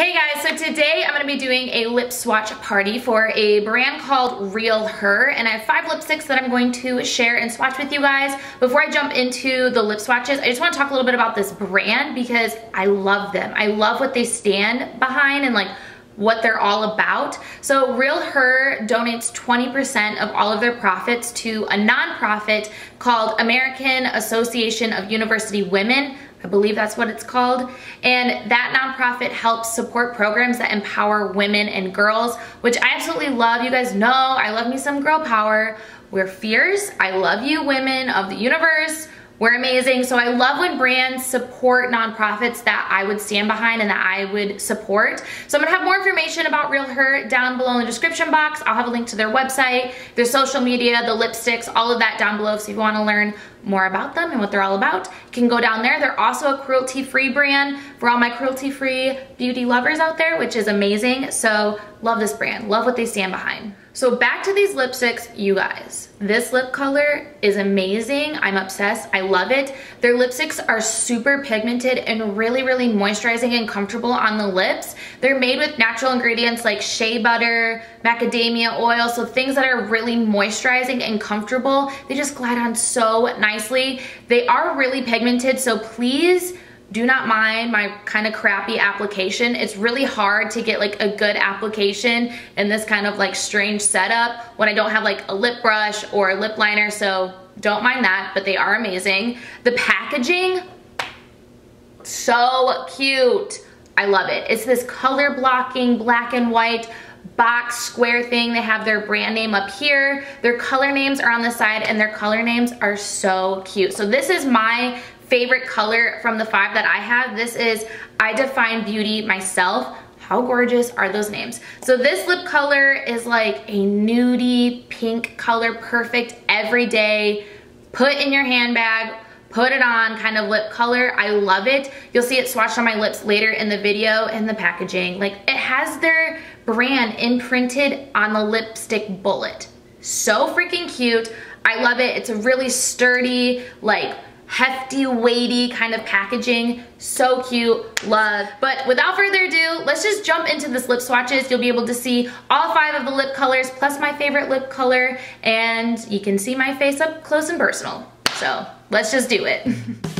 Hey guys, so today I'm gonna be doing a lip swatch party for a brand called RealHer, and I have 5 lipsticks that I'm going to share and swatch with you guys. Before I jump into the lip swatches, I just wanna talk a little bit about this brand because I love them. I love what they stand behind and like what they're all about. So RealHer donates 20% of all of their profits to a nonprofit called American Association of University Women. I believe that's what it's called. And that nonprofit helps support programs that empower women and girls, which I absolutely love. You guys know I love me some girl power. We're fierce. I love you, women of the universe. We're amazing. So I love when brands support nonprofits that I would stand behind and that I would support. So I'm gonna have more information about RealHer down below in the description box. I'll have a link to their website, their social media, the lipsticks, all of that down below. So if you wanna learn more about them and what they're all about, you can go down there. They're also a cruelty-free brand for all my cruelty-free beauty lovers out there, which is amazing. So love this brand, love what they stand behind. So back to these lipsticks, you guys. This lip color is amazing. I'm obsessed. I love it. Their lipsticks are super pigmented and really, really moisturizing and comfortable on the lips. They're made with natural ingredients like shea butter, macadamia oil, so things that are really moisturizing and comfortable. They just glide on so nicely. They are really pigmented, so please do not mind my kind of crappy application. It's really hard to get like a good application in this kind of like strange setup when I don't have like a lip brush or a lip liner, so don't mind that, but they are amazing. The packaging, so cute. I love it. It's this color blocking black and white box square thing. They have their brand name up here. Their color names are on the side, and their color names are so cute. So this is my favorite color from the 5 that I have. This is I Define Beauty Myself. How gorgeous are those names? So this lip color is like a nudie pink color, perfect every day. Put in your handbag, put it on kind of lip color. I love it. You'll see it swatched on my lips later in the video, and the packaging. Like, it has their brand imprinted on the lipstick bullet. So freaking cute. I love it. It's a really sturdy, like hefty, weighty kind of packaging. So cute, love. But without further ado, let's just jump into this lip swatches. You'll be able to see all 5 of the lip colors plus my favorite lip color, and you can see my face up close and personal. So let's just do it.